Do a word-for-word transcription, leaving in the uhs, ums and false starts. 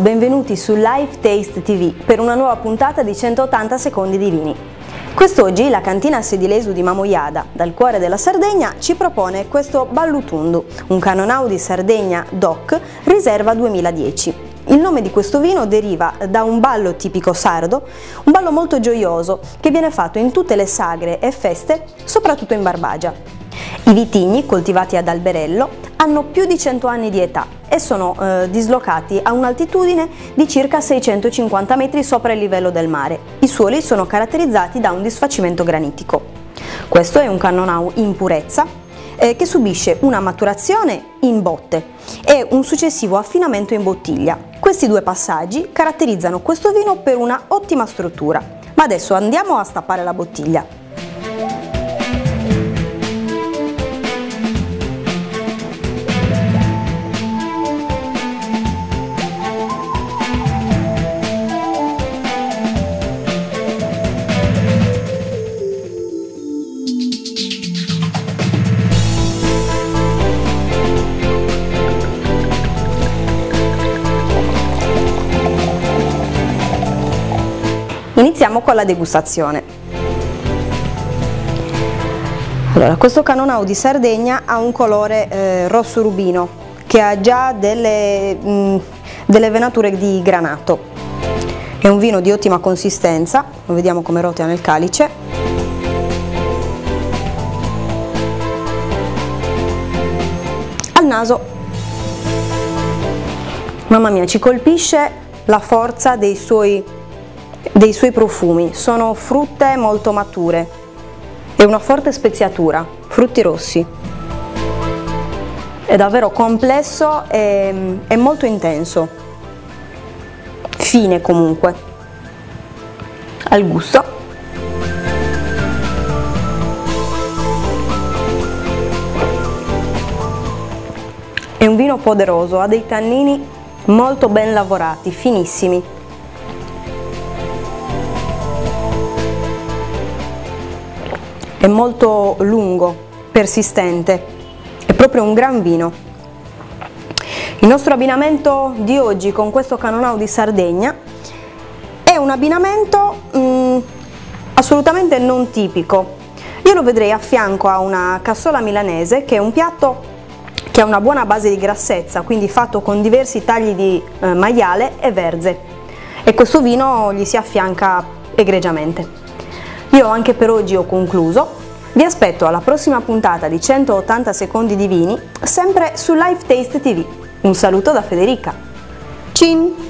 ciao, benvenuti su LIFETASTETV per una nuova puntata di centottanta secondi di vini. Quest'oggi la Cantina Sedilesu di Mamoiada, dal cuore della Sardegna, ci propone questo Ballutundu, un Cannonau di Sardegna D O C Riserva duemiladieci. Il nome di questo vino deriva da un ballo tipico sardo, un ballo molto gioioso che viene fatto in tutte le sagre e feste, soprattutto in Barbagia. I vitigni, coltivati ad alberello, hanno più di cento anni di età e sono eh, dislocati a un'altitudine di circa seicentocinquanta metri sopra il livello del mare. I suoli sono caratterizzati da un disfacimento granitico. Questo è un Cannonau in purezza eh, che subisce una maturazione in botte e un successivo affinamento in bottiglia. Questi due passaggi caratterizzano questo vino per una ottima struttura, ma adesso andiamo a stappare la bottiglia. Iniziamo con la degustazione. Allora, questo Cannonau di Sardegna ha un colore eh, rosso rubino che ha già delle, mh, delle venature di granato. È un vino di ottima consistenza, lo vediamo come rotea nel calice. Al naso, mamma mia, ci colpisce la forza dei suoi dei suoi profumi. Sono frutte molto mature e una forte speziatura, frutti rossi. È davvero complesso e, e molto intenso, fine comunque al gusto. È un vino poderoso, ha dei tannini molto ben lavorati, finissimi. È molto lungo, persistente, è proprio un gran vino. Il nostro abbinamento di oggi con questo Cannonau di Sardegna è un abbinamento mm, assolutamente non tipico. Io lo vedrei a fianco a una cassola milanese, che è un piatto che ha una buona base di grassezza, quindi fatto con diversi tagli di eh, maiale e verze, e questo vino gli si affianca egregiamente. Io anche per oggi ho concluso, vi aspetto alla prossima puntata di centottanta secondi di vini, sempre su LIFETASTETV. Un saluto da Federica. Cin!